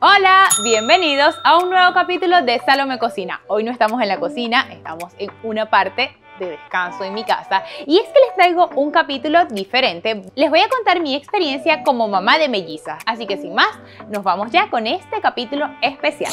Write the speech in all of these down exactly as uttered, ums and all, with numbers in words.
Hola, bienvenidos a un nuevo capítulo de Salomé Cocina. Hoy no estamos en la cocina, estamos en una parte de descanso en mi casa y es que les traigo un capítulo diferente. Les voy a contar mi experiencia como mamá de mellizas, así que sin más, nos vamos ya con este capítulo especial.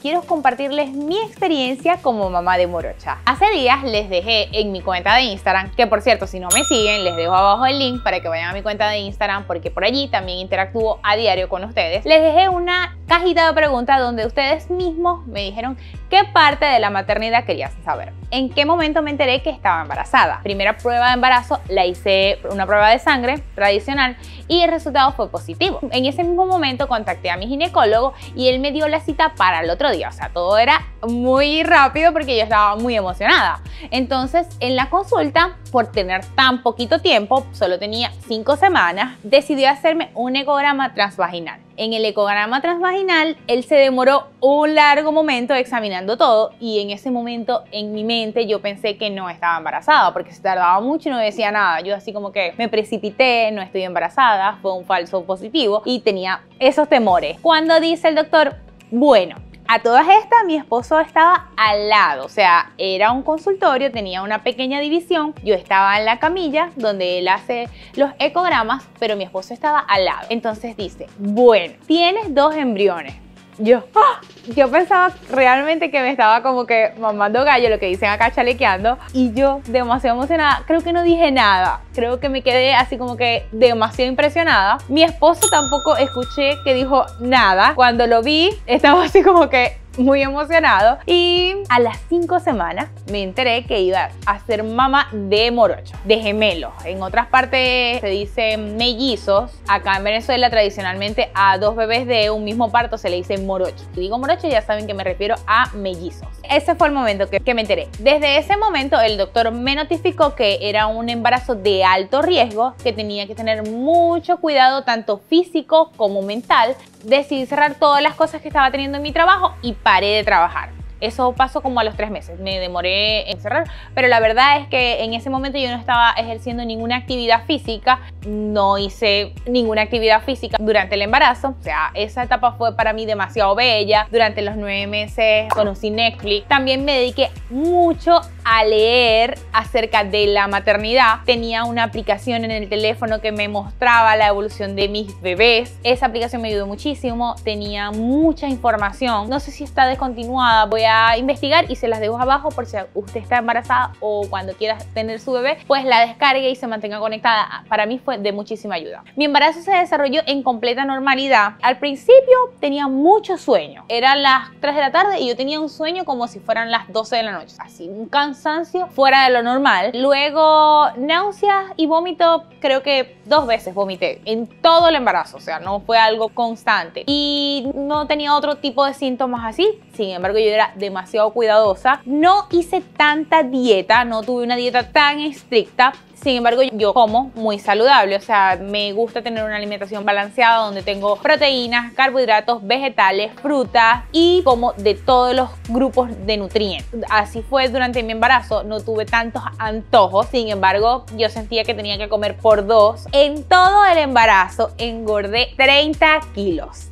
Quiero compartirles mi experiencia como mamá de morocha. Hace días les dejé en mi cuenta de Instagram, que por cierto, si no me siguen, les dejo abajo el link para que vayan a mi cuenta de Instagram, porque por allí también interactúo a diario con ustedes. Les dejé una cajita de preguntas donde ustedes mismos me dijeron qué parte de la maternidad querías saber. ¿En qué momento me enteré que estaba embarazada? Primera prueba de embarazo, la hice una prueba de sangre tradicional y el resultado fue positivo. En ese mismo momento contacté a mi ginecólogo y él me dio la cita para el otro día. O sea, todo era muy rápido porque yo estaba muy emocionada. Entonces, en la consulta, por tener tan poquito tiempo, solo tenía cinco semanas, decidió hacerme un ecograma transvaginal. En el ecograma transvaginal, él se demoró un largo momento examinando todo y en ese momento, en mi mente, yo pensé que no estaba embarazada porque se tardaba mucho y no decía nada. Yo así como que me precipité, no estoy embarazada, fue un falso positivo y tenía esos temores. Cuando dice el doctor, bueno, a todas estas, mi esposo estaba al lado, o sea, era un consultorio, tenía una pequeña división. Yo estaba en la camilla donde él hace los ecogramas, pero mi esposo estaba al lado. Entonces dice, bueno, tienes dos embriones. Yo, ¡ah! Yo pensaba realmente que me estaba como que mamando gallo, lo que dicen acá chalequeando, y yo demasiado emocionada, creo que no dije nada, creo que me quedé así como que demasiado impresionada. Mi esposo tampoco escuché que dijo nada, cuando lo vi estaba así como que muy emocionado, y a las cinco semanas me enteré que iba a ser mamá de morocho, de gemelos. En otras partes se dice mellizos. Acá en Venezuela tradicionalmente a dos bebés de un mismo parto se le dice morocho. Si digo morocho ya saben que me refiero a mellizos. Ese fue el momento que, que me enteré. Desde ese momento el doctor me notificó que era un embarazo de alto riesgo, que tenía que tener mucho cuidado tanto físico como mental. Decidí cerrar todas las cosas que estaba teniendo en mi trabajo y paré de trabajar. Eso pasó como a los tres meses, me demoré en cerrar, pero la verdad es que en ese momento yo no estaba ejerciendo ninguna actividad física, no hice ninguna actividad física durante el embarazo. O sea, esa etapa fue para mí demasiado bella. Durante los nueve meses conocí Netflix, también me dediqué mucho a leer acerca de la maternidad. Tenía una aplicación en el teléfono que me mostraba la evolución de mis bebés, esa aplicación me ayudó muchísimo, tenía mucha información, no sé si está descontinuada, voy a A investigar y se las dejo abajo por si usted está embarazada o cuando quiera tener su bebé, pues la descargue y se mantenga conectada. Para mí fue de muchísima ayuda. Mi embarazo se desarrolló en completa normalidad. Al principio tenía mucho sueño. Eran las tres de la tarde y yo tenía un sueño como si fueran las doce de la noche. Así, un cansancio fuera de lo normal. Luego náuseas y vómito, creo que dos veces vomité en todo el embarazo. O sea, no fue algo constante. Y no tenía otro tipo de síntomas así. Sin embargo, yo era demasiado cuidadosa. No hice tanta dieta, no tuve una dieta tan estricta. Sin embargo, yo como muy saludable, o sea, me gusta tener una alimentación balanceada donde tengo proteínas, carbohidratos, vegetales, frutas y como de todos los grupos de nutrientes. Así fue durante mi embarazo, no tuve tantos antojos, sin embargo, yo sentía que tenía que comer por dos. En todo el embarazo engordé treinta kilos.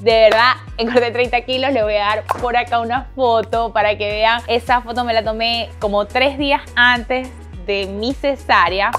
De verdad, engordé treinta kilos, le voy a dar por acá una foto para que vean. Esa foto me la tomé como tres días antes de mi cesárea.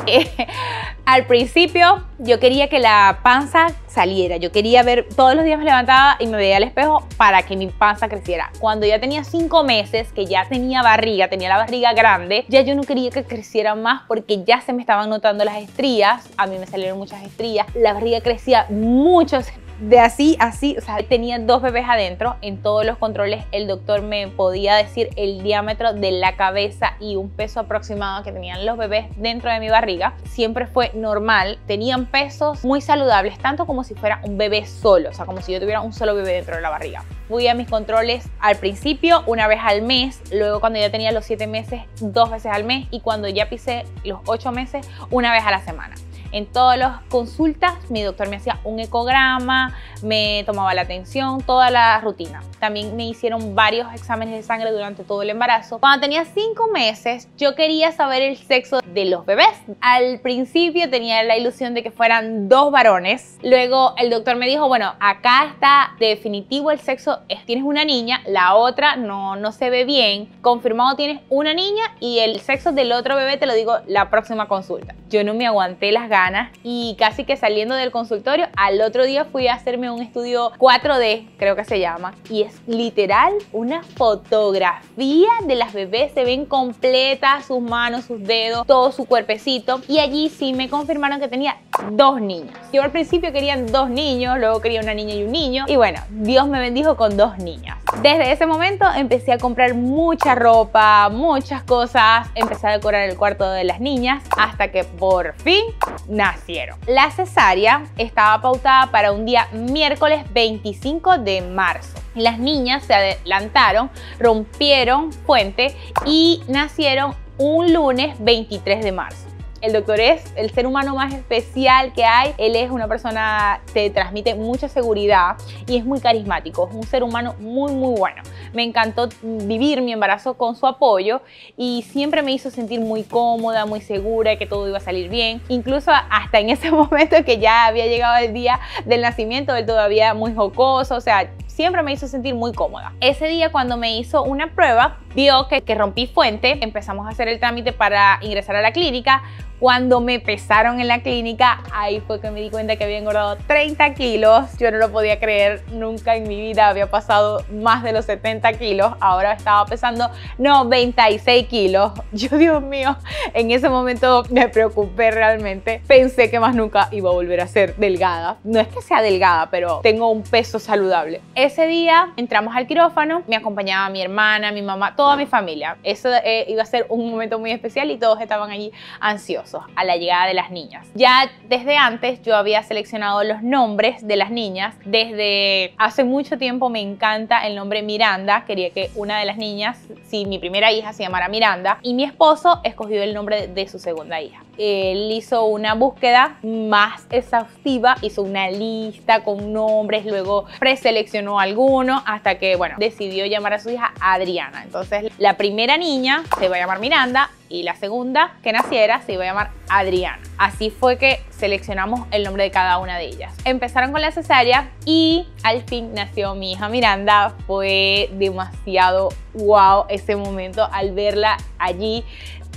Al principio yo quería que la panza saliera, yo quería ver, todos los días me levantaba y me veía al espejo para que mi panza creciera. Cuando ya tenía cinco meses, que ya tenía barriga, tenía la barriga grande, ya yo no quería que creciera más porque ya se me estaban notando las estrías, a mí me salieron muchas estrías, la barriga crecía mucho. De así, así, o sea, tenía dos bebés adentro. En todos los controles el doctor me podía decir el diámetro de la cabeza y un peso aproximado que tenían los bebés dentro de mi barriga. Siempre fue normal, tenían pesos muy saludables, tanto como si fuera un bebé solo, o sea, como si yo tuviera un solo bebé dentro de la barriga. Fui a mis controles al principio una vez al mes, luego cuando ya tenía los siete meses dos veces al mes y cuando ya pisé los ocho meses una vez a la semana. En todas las consultas mi doctor me hacía un ecograma, me tomaba la tensión, toda la rutina. También me hicieron varios exámenes de sangre durante todo el embarazo. Cuando tenía cinco meses yo quería saber el sexo de los bebés. Al principio tenía la ilusión de que fueran dos varones. Luego el doctor me dijo, bueno, acá está definitivo el sexo, tienes una niña, la otra no, no se ve bien, confirmado tienes una niña y el sexo del otro bebé te lo digo la próxima consulta. Yo no me aguanté las ganas y casi que saliendo del consultorio al otro día fui a hacerme un estudio cuatro D, creo que se llama, y es literal una fotografía de las bebés, se ven completas sus manos, sus dedos, todo su cuerpecito, y allí sí me confirmaron que tenía dos niños. Yo al principio querían dos niños, luego quería una niña y un niño, y bueno, Dios me bendijo con dos niñas. Desde ese momento empecé a comprar mucha ropa, muchas cosas, empecé a decorar el cuarto de las niñas hasta que por fin nacieron. La cesárea estaba pautada para un día miércoles veinticinco de marzo. Las niñas se adelantaron, rompieron fuente y nacieron un lunes veintitrés de marzo. El doctor es el ser humano más especial que hay. Él es una persona que te transmite mucha seguridad y es muy carismático. Es un ser humano muy, muy bueno. Me encantó vivir mi embarazo con su apoyo y siempre me hizo sentir muy cómoda, muy segura, que todo iba a salir bien. Incluso hasta en ese momento que ya había llegado el día del nacimiento, él todavía muy jocoso, o sea, siempre me hizo sentir muy cómoda. Ese día cuando me hizo una prueba, vio que, que rompí fuente, empezamos a hacer el trámite para ingresar a la clínica. Cuando me pesaron en la clínica, ahí fue que me di cuenta que había engordado treinta kilos. Yo no lo podía creer, nunca en mi vida había pasado más de los setenta kilos. Ahora estaba pesando noventa y seis kilos. Yo, Dios mío, en ese momento me preocupé realmente. Pensé que más nunca iba a volver a ser delgada. No es que sea delgada, pero tengo un peso saludable. Ese día entramos al quirófano, me acompañaba mi hermana, mi mamá, toda mi familia. Eso eh, iba a ser un momento muy especial y todos estaban allí ansiosos a la llegada de las niñas. Ya desde antes yo había seleccionado los nombres de las niñas. Desde hace mucho tiempo me encanta el nombre Miranda. Quería que una de las niñas, si mi primera hija, se llamara Miranda, y mi esposo escogió el nombre de su segunda hija. Él hizo una búsqueda más exhaustiva, hizo una lista con nombres, luego preseleccionó algunos hasta que, bueno, decidió llamar a su hija Adriana. Entonces la primera niña se va a llamar Miranda y la segunda que naciera se iba a llamar Adriana. Así fue que seleccionamos el nombre de cada una de ellas. Empezaron con la cesárea y al fin nació mi hija Miranda. Fue demasiado wow ese momento al verla allí.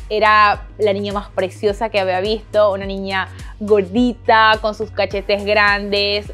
Era la niña más preciosa que había visto, una niña gordita, con sus cachetes grandes,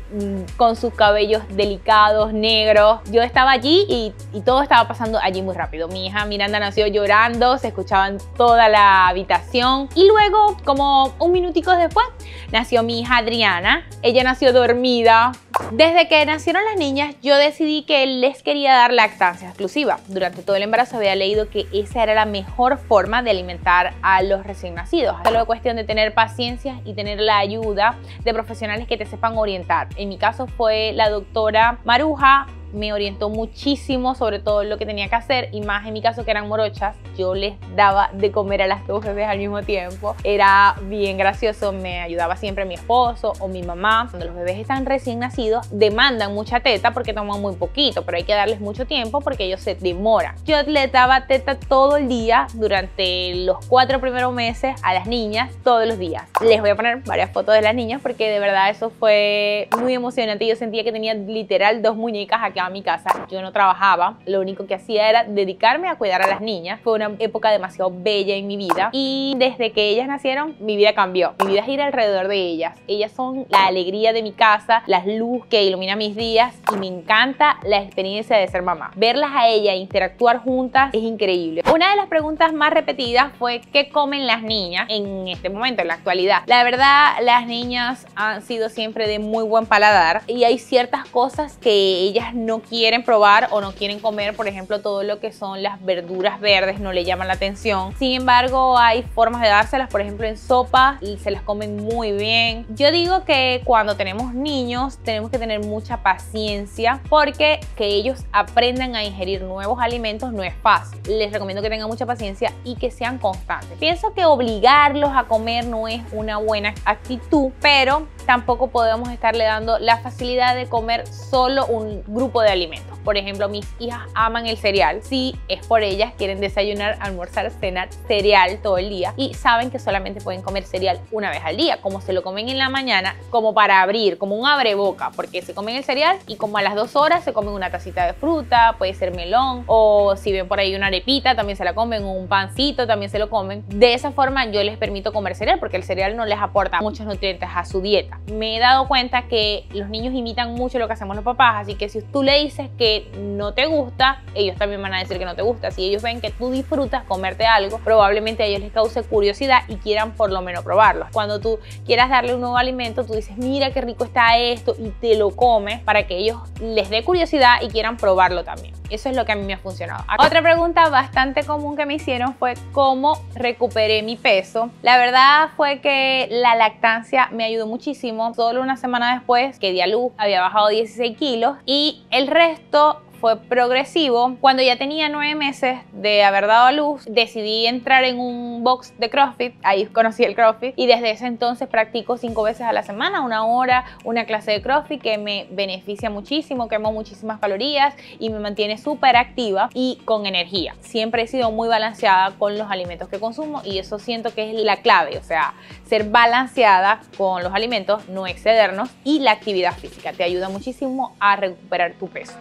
con sus cabellos delicados, negros. Yo estaba allí y, y todo estaba pasando allí muy rápido. Mi hija Miranda nació llorando, se escuchaba en toda la habitación. Y luego, como un minutico después, nació mi hija Adriana. Ella nació dormida. Desde que nacieron las niñas, yo decidí que les quería dar lactancia exclusiva. Durante todo el embarazo había leído que esa era la mejor forma de alimentar a los recién nacidos. Solo es cuestión de tener paciencia y tener la ayuda de profesionales que te sepan orientar. En mi caso fue la doctora Maruja. Me orientó muchísimo sobre todo lo que tenía que hacer, y más en mi caso que eran morochas, yo les daba de comer a las dos bebés al mismo tiempo. Era bien gracioso, me ayudaba siempre mi esposo o mi mamá. Cuando los bebés están recién nacidos demandan mucha teta porque toman muy poquito, pero hay que darles mucho tiempo porque ellos se demoran. Yo les daba teta todo el día durante los cuatro primeros meses a las niñas, todos los días. Les voy a poner varias fotos de las niñas porque de verdad eso fue muy emocionante. Yo sentía que tenía literal dos muñecas aquí a mi casa. Yo no trabajaba, lo único que hacía era dedicarme a cuidar a las niñas. Fue una época demasiado bella en mi vida y desde que ellas nacieron mi vida cambió. Mi vida gira alrededor de ellas. Ellas son la alegría de mi casa, las luz que ilumina mis días, y me encanta la experiencia de ser mamá. Verlas a ellas interactuar juntas es increíble. Una de las preguntas más repetidas fue ¿qué comen las niñas en este momento, en la actualidad? La verdad, las niñas han sido siempre de muy buen paladar y hay ciertas cosas que ellas no no quieren probar o no quieren comer, por ejemplo, todo lo que son las verduras verdes, no le llaman la atención. Sin embargo, hay formas de dárselas, por ejemplo, en sopa y se las comen muy bien. Yo digo que cuando tenemos niños tenemos que tener mucha paciencia porque que ellos aprendan a ingerir nuevos alimentos no es fácil. Les recomiendo que tengan mucha paciencia y que sean constantes. Pienso que obligarlos a comer no es una buena actitud, pero tampoco podemos estarle dando la facilidad de comer solo un grupo de alimentos. Por ejemplo, mis hijas aman el cereal. Si es por ellas, quieren desayunar, almorzar, cenar cereal todo el día y saben que solamente pueden comer cereal una vez al día, como se lo comen en la mañana, como para abrir, como un abreboca, porque se comen el cereal y como a las dos horas se comen una tacita de fruta, puede ser melón, o si ven por ahí una arepita también se la comen, un pancito también se lo comen. De esa forma yo les permito comer cereal porque el cereal no les aporta muchos nutrientes a su dieta. Me he dado cuenta que los niños imitan mucho lo que hacemos los papás, así que si tú le dices que no te gusta, ellos también van a decir que no te gusta. Si ellos ven que tú disfrutas comerte algo, probablemente a ellos les cause curiosidad y quieran por lo menos probarlo. Cuando tú quieras darle un nuevo alimento, tú dices, mira qué rico está esto y te lo comes para que ellos les dé curiosidad y quieran probarlo también. Eso es lo que a mí me ha funcionado. Acá. Otra pregunta bastante común que me hicieron fue cómo recuperé mi peso. La verdad fue que la lactancia me ayudó muchísimo. Solo una semana después que di a luz había bajado dieciséis kilos y el resto fue progresivo. Cuando ya tenía nueve meses de haber dado a luz, decidí entrar en un box de CrossFit. Ahí conocí el CrossFit y desde ese entonces practico cinco veces a la semana, una hora, una clase de CrossFit que me beneficia muchísimo, quemo muchísimas calorías y me mantiene súper activa y con energía. Siempre he sido muy balanceada con los alimentos que consumo y eso siento que es la clave, o sea, ser balanceada con los alimentos, no excedernos, y la actividad física te ayuda muchísimo a recuperar tu peso.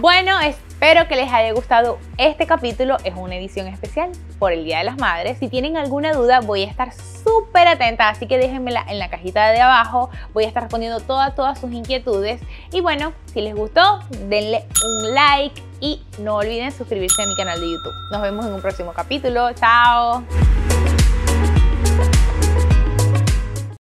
Bueno, espero que les haya gustado este capítulo. Es una edición especial por el Día de las Madres. Si tienen alguna duda, voy a estar súper atenta, así que déjenmela en la cajita de abajo. Voy a estar respondiendo todas, todas sus inquietudes. Y bueno, si les gustó, denle un like y no olviden suscribirse a mi canal de YouTube. Nos vemos en un próximo capítulo. Chao.